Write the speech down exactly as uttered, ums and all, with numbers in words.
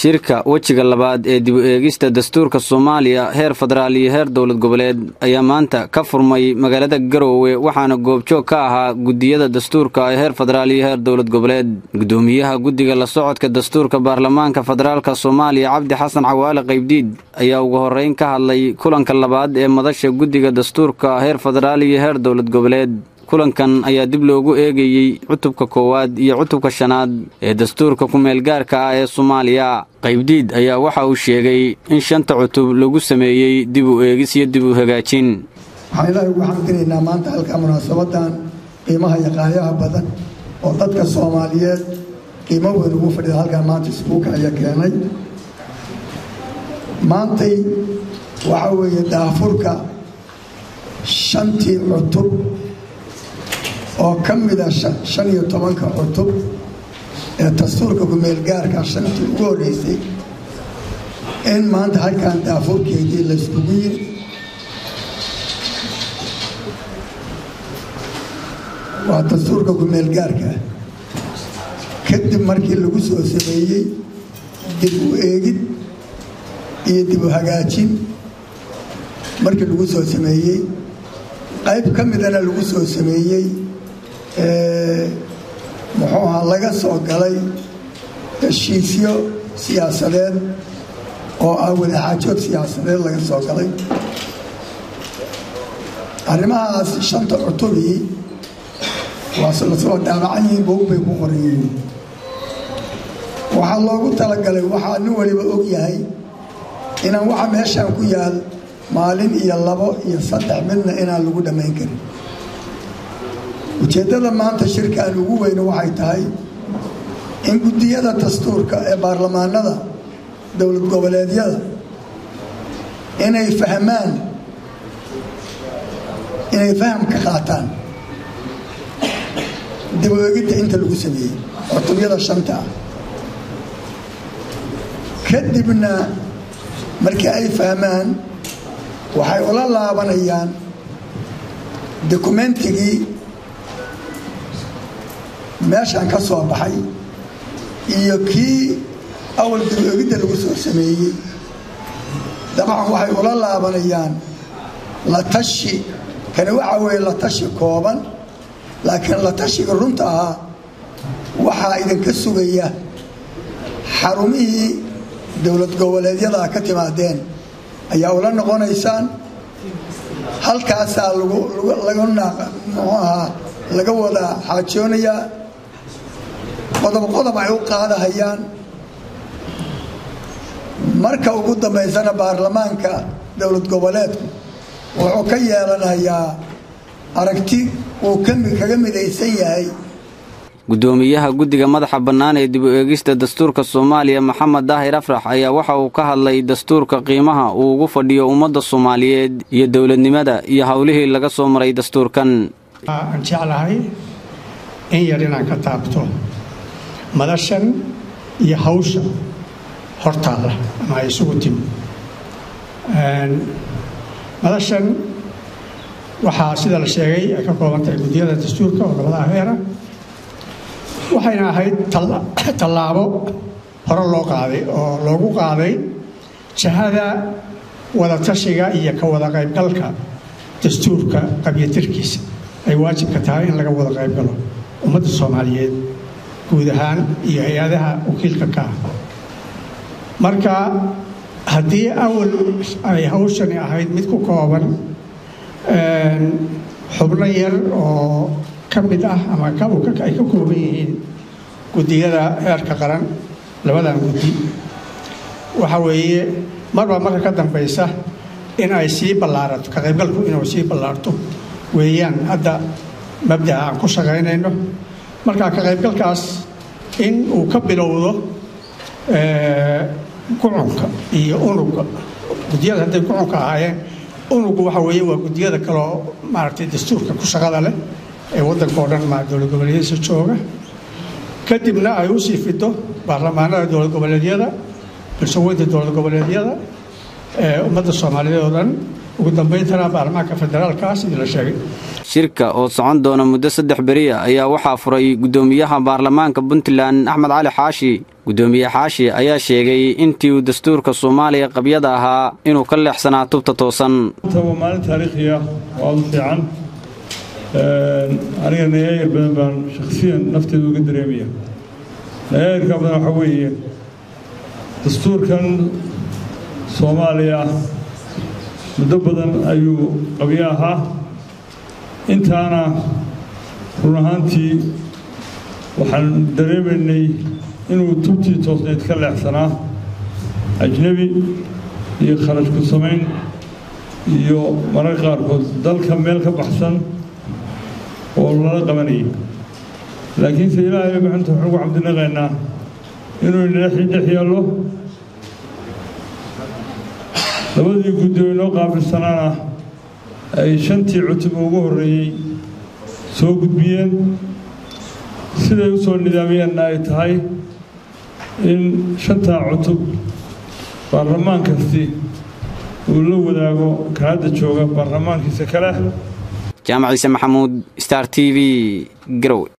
shirka wajiga labaad ee dib u eegista dastuurka Soomaaliya heer federaal iyo heer dawlad goboleed ayaa maanta ka furmay magaalada Garoowe waxaana goobjoog ka ahaa gudiyada dastuurka ee heer federaal iyo heer dawlad goboleed gudoomiyaha gudiga la socodka dastuurka baarlamaanka federaalka Soomaaliya Cabdi Xasan Cawaal Qaybdiid ayaa ugu horeyn ka hadlay kulanka labaad ee madasha gudiga dastuurka heer federaal iyo heer dawlad goboleed kulankan ayaa dib loogu eegayay cutubka koowaad iyo cutubka shanaad ee dastuurka ku meel gaarka ah ee Soomaaliya Qaybdiid ayaa waxa uu sheegay in shanta cutub lagu sameeyay dib u eegis iyo dib u hagaajin waxaan ugu xamdinaynaa maanta halka munaasabadan qiimaha yaqaanaha badan oo dadka Soomaaliyeed qiimo weyn ugu fadhiya halka maanta isku kacay keenay maanta waxa weeye daafurka shantii cutub oo kamida shan iyo toban ka cutub ee dastuurka gumeel gaarka shantii ugu horeysay in maanta halkaan daafurkeedii la isku yiri waa dastuurka gumeel gaarka kadib markii lagu soo sameeyay dib u eegid iyo dib u hagaajin markii lagu soo sameeyay qayb kamidana lagu soo sameeyay ee maxaa laga soo galay heshiisyo siyaasadeed oo ah walaacood siyaasadeed laga soo galay arrimahaas shanta cutubkii waa la soo dhaacay boobay ku qoriyay waxa loogu talagalay waxa nin waliba og yahay inaan waxa meeshaan ku yaal maalin iyo labo iyo saddex midna inaan lagu dhameyn karin ujeedada maanta shirka ugu weyn waxay tahay in gudiyada dastuurka ee baarlamaanada dawlad goboleedyada inay fahmaan inay faham ka qaataan dib u eegid inta lagu sameeyay cutubada shanta kadibna markii ay fahmaan waxay ula laabanayaan dokumentiga meeshaan ka soo baxay iyo kii awl dib u eegid lagu soo sameeyay dabcan waxay ula laabanayaan la tashi kana waxa weey la tashi kooban laakiin la tashi runta ah waxa idinka sugaya xarumihii dawlad goboleedyada ka timaadeen ayaa ula noqonaysaan halkaas lagu lagu naaqaa laga wada xaajoonaya qodob qodob ay u qaadahayaan marka ugu dambeysana baarlamaanka dawlad goboleedku wuxuu ka yeelanayaa aragti oo kaga midaysan yahay gudoomiyaha gudiga madaxa bannaan ee dib u eegista dastuurka Soomaaliya Maxamed Daahir Afrax ayaa waxa uu ka hadlay dastuurka qiimaha uu ugu fadhiyo ummadda Soomaaliyeed iyo dawladnimada iyo hawlihii laga soo maray dastuurkan aan jeclahay in yarina ka taabto madashan iyo hawsha hortaala ma isugu timi aan madashan waxa sida la sheegay ka koobantay gudiyada dastuurka oo gobolada heera waxayna ahayd tallaabo hore loo qaaday oo loogu qaaday jahada wada tashiga iyo ka wada qaybgalka dastuurka qabyaatirkiisa ay waajib ka tahay in laga wada qaybgalo ummadda Soomaaliyeed guud ahaan iyo hay'adaha wakiilka ka marka haddii awal ay hawshani ahayd mid ku kooban xubno yar oo kamid ah ama ka uu ka ay ka koobayeen gudiyada heerka qaran labadan gudi waxa weeye marba marka ka dambaysa in ay si balaarato ka qaybgalku inuu si balaarto weeyaan hadda mabda'a aan ku shaqaynayno marka ka qaybgalkaas in uu ka bilowdo ee kucunka iyo unuga gudiyada hadda kucunka ahaayeen unugu waxa weeye waa gudiyada kale oo maartay dastuurka ku shaqada leh ee waddanka dhan ma dawlad goboleedyada jooga kadibna ay u sii fiddo baarlamaanada dawlad goboleedyada bulshada dawlad goboleedyada ee ummadda Soomaaliyeed oo dhan shirka oo socon doona muddo saddex beri ayaa waxaa furay gudoomiyaha baarlamaanka Puntland Axmed Cali Xaashi. Gudoomiye Xaashi ayaa sheegay intii uu dastuurka Soomaaliya qabyada ahaa inuu ka leexsanaa tubta toosan. Soomaali taariikhiyah oo fiican ee aniga neeyay badan baan shakhsiyan naftaydu uga dareemaya. Neeyrka badan waxa weeye dastuurkan Soomaaliya muddo badan ayuu qabyaha intaana run ahaantii waxaan dareemaynay inuu tubti toosneed ka leexsanaa ajnabi iyo kharash ku sameyn iyo marar qaarkood dalka meel ka baxsan oo lala qabanayay laakiin se ilaahay maxanta waxaan ugu cabdinaqaynaa inuu dhex yaallo labadii gudoono qaabilsanaa ay shantii cutub ugu horeeyay soo gudbiyeen siday u soo nidaamiyeen ay tahay in shantaa cutub baarlamaan kasti uu la wadaago kaada jooga baarlamaankiisa kale. Jaamac Ise Maxamuud, Star T V, Garoowe.